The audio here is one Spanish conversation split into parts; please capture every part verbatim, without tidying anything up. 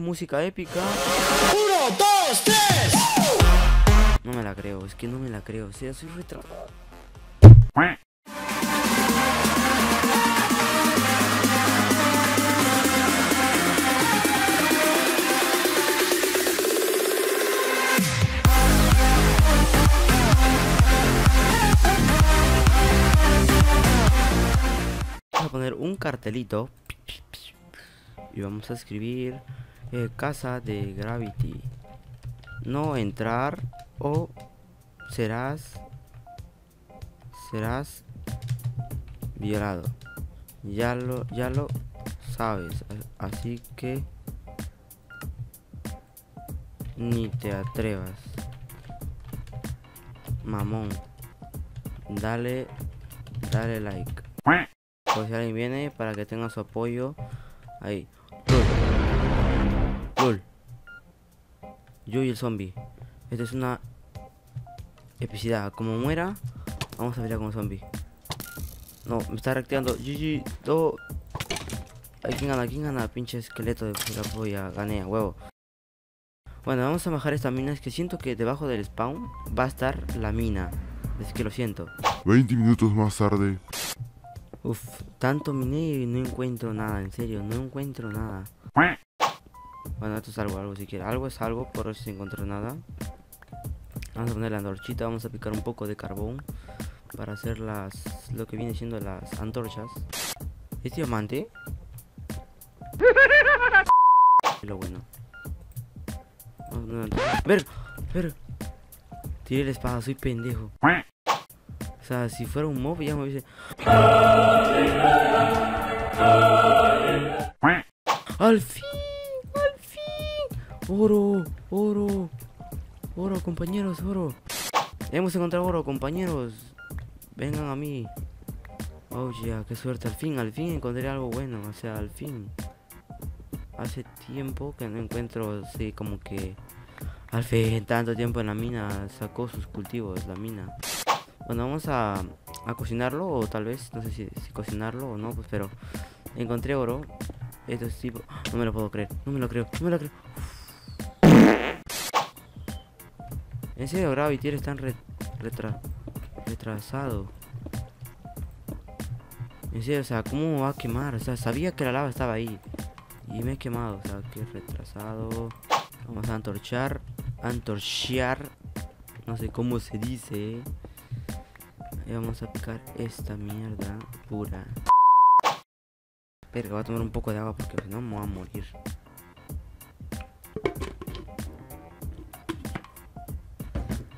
Música épica. Uno, dos, tres. No me la creo, es que no me la creo. O sea, soy retratado. Vamos a poner un cartelito y vamos a escribir eh, casa de Gravity, no entrar o serás serás violado. Ya lo ya lo sabes, así que ni te atrevas, mamón. Dale, dale like. Si alguien viene, para que tenga su apoyo ahí. Lol. Lol. Yo y el zombie. Esto es una epicidad. Como muera, vamos a pelear con el zombie. No, me está reactivando. G G. Oh. Ay, ¿quién gana? ¿Quién gana? Pinche esqueleto de la polla. Gané, huevo. Bueno, vamos a bajar esta mina. Es que siento que debajo del spawn va a estar la mina. Es que lo siento. veinte minutos más tarde. Uf, tanto miné y no encuentro nada, en serio, no encuentro nada. Bueno, esto es algo, algo siquiera. Algo es algo, por si encontré nada. Vamos a poner la antorchita, vamos a picar un poco de carbón para hacer las, lo que viene siendo las antorchas. ¿Es diamante? Lo bueno. Vamos a ver, ver. Tiré la espada, soy pendejo. O sea, si fuera un mob ya me hubiese... ¡Al fin! ¡Al fin! ¡Oro! ¡Oro! ¡Oro, compañeros! ¡Oro! Hemos encontrado oro, compañeros. Vengan a mí. Oh, yeah, qué suerte. Al fin, al fin encontré algo bueno. O sea, al fin. Hace tiempo que no encuentro así como que... Al fin, tanto tiempo en la mina. Sacó sus cultivos, la mina. Bueno, vamos a, a cocinarlo, o tal vez, no sé si, si cocinarlo o no, pues, pero encontré oro. Esto es tipo... No me lo puedo creer, no me lo creo, no me lo creo. En serio, Gravity es tan re, retra, retrasado. En serio, o sea, ¿cómo va a quemar? O sea, sabía que la lava estaba ahí y me he quemado, o sea, que retrasado. Vamos a antorchar, antorchear, no sé cómo se dice. Y vamos a picar esta mierda pura. Pero voy a tomar un poco de agua porque si no me voy a morir.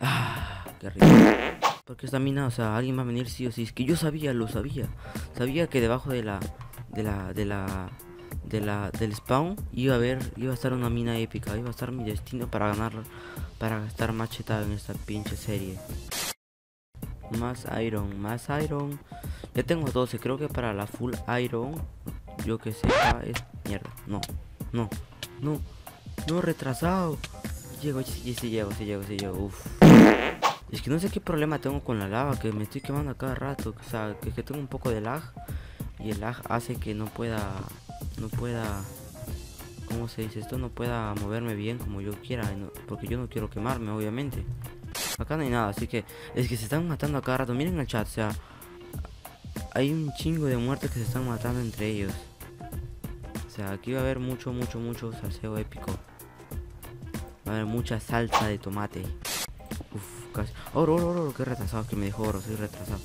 Ah, qué rico. Porque esta mina, o sea, alguien va a venir sí o sí. Es que yo sabía, lo sabía. Sabía que debajo de la, de la, de la, de la, del spawn iba a haber, iba a estar una mina épica. Iba a estar mi destino para ganar, para estar machetado en esta pinche serie. Más iron, más iron. Ya tengo doce, creo que para la full iron, yo que sé, es mierda. No, no, no, no, retrasado. Llego, sí, sí, llego, sí, llego, sí, llego. Uf. Es que no sé qué problema tengo con la lava, que me estoy quemando a cada rato. O sea, que, que tengo un poco de lag. Y el lag hace que no pueda, no pueda, ¿cómo se dice esto? No pueda moverme bien como yo quiera. No, porque yo no quiero quemarme, obviamente. Acá no hay nada, así que es que se están matando a cada rato. Miren el chat, o sea, hay un chingo de muertes que se están matando entre ellos. O sea, aquí va a haber mucho, mucho, mucho salseo épico. Va a haber mucha salsa de tomate. Uf, casi. Oro, oro, oro, qué retrasado que me dejó oro, soy retrasado.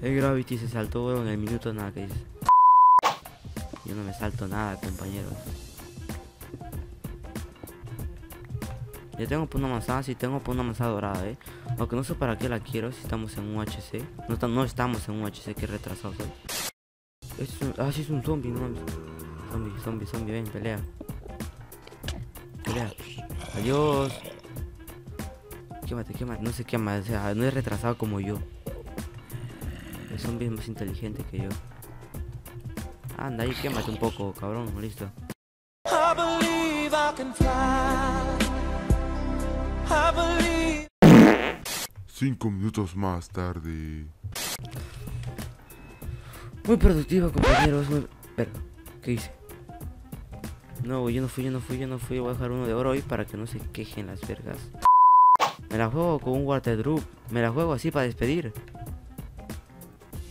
El Gravity se saltó oro en el minuto nada que dice. Yo no me salto nada, compañeros. Yo tengo por una manzana, si sí, tengo por una manzana dorada, eh. Aunque no sé para qué la quiero si estamos en U H C. No, no estamos en U H C, que retrasado soy. Es un, ah, sí, es un zombie, no. Zombie, zombie, zombie, ven, pelea. Pelea. Adiós. Quémate, quémate. No se quema, o sea, no es retrasado como yo. El zombie es más inteligente que yo. Anda, ahí quémate un poco, cabrón, listo. I believe I can fly. Cinco minutos más tarde. Muy productiva, compañeros. Muy... Pero, ¿qué hice? No, yo no fui, yo no fui, yo no fui. Voy a dejar uno de oro hoy para que no se quejen las vergas. Me la juego con un water drop. Me la juego así para despedir.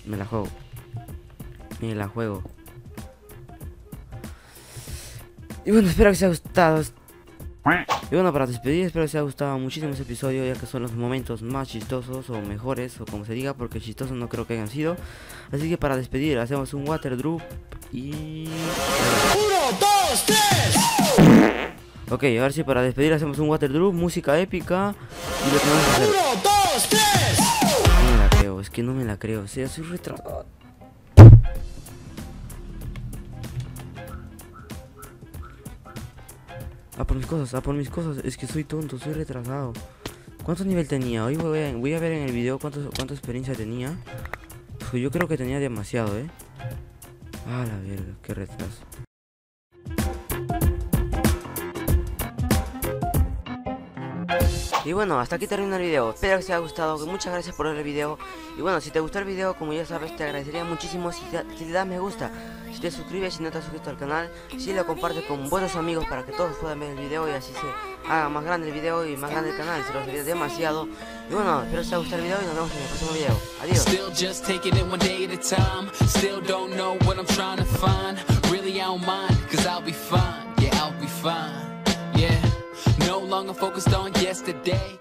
Me la juego. Me la juego. Y bueno, espero que os haya gustado. Y bueno, para despedir, espero que os haya gustado muchísimo este episodio, ya que son los momentos más chistosos o mejores, o como se diga, porque chistosos no creo que hayan sido. Así que para despedir, hacemos un water drop y... ¡Uno, dos, tres! Ok, a ver si para despedir hacemos un water drop, música épica y lo que vamos a hacer... ¡Uno, dos, tres! No me la creo, es que no me la creo, o sea, soy retratado. A por mis cosas, a por mis cosas, es que soy tonto, soy retrasado. ¿Cuánto nivel tenía? Hoy voy a, voy a ver en el video cuánto, cuánta experiencia tenía. Pues yo creo que tenía demasiado, ¿eh? Ah, la verga, qué retraso. Y bueno, hasta aquí termina el video, espero que os haya gustado, muchas gracias por ver el video. Y bueno, si te gustó el video, como ya sabes, te agradecería muchísimo si, te, si le das me gusta, si te suscribes, si no te has suscrito al canal, si lo compartes con buenos amigos para que todos puedan ver el video y así se haga más grande el video y más grande el canal, se lo olvida demasiado. Y bueno, espero que os haya gustado el video y nos vemos en el próximo video, adiós. No longer focused on yesterday.